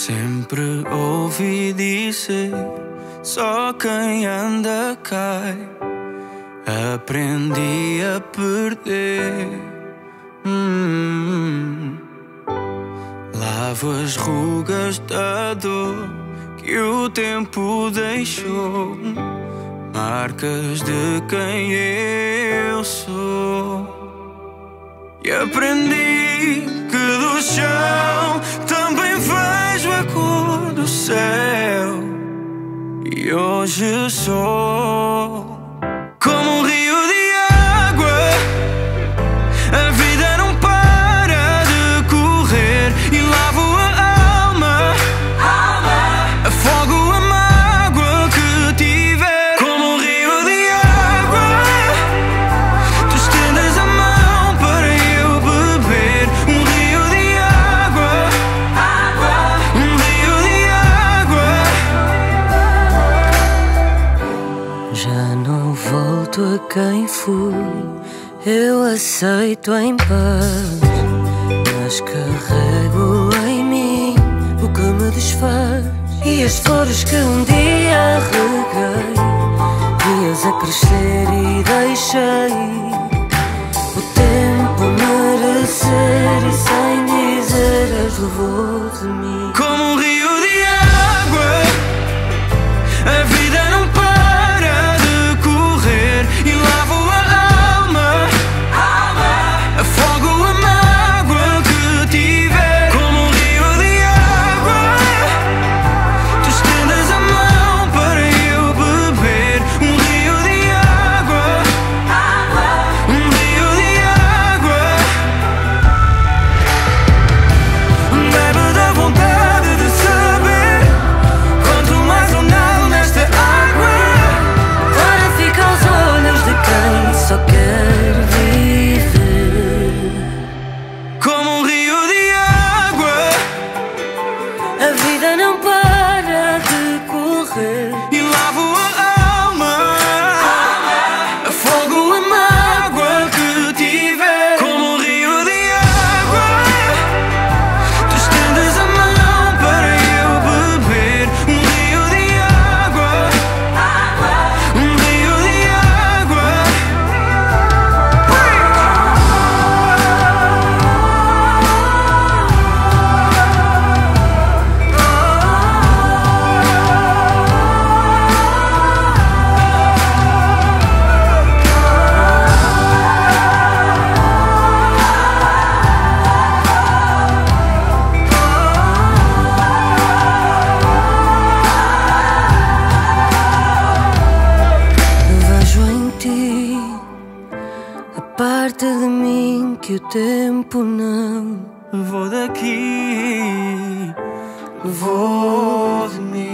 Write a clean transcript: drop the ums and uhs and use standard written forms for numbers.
Sempre ouvi dizer, só quem anda cai. Aprendi a perder. Lavo as rugas da dor que o tempo deixou, marcas de quem eu sou. E aprendi que do chão também vejo a cor do céu. E hoje sou como um rio de água. A vida não para de correr. E lavo a alma, afogo a mágoa que tiver. Como um rio de água, tu estendes a mão para eu beber. Um rio de água, um rio de água. Já não volto a quem fui, eu aceito em paz, mas carrego em mim o que me desfaz. E as flores que um dia reguei, dias a crescer e deixei o tempo merecer, e sem dizer as levou de mim. Como um rio de água, a vida não para. Parte de mim que o tempo não levou daqui, levou de mim.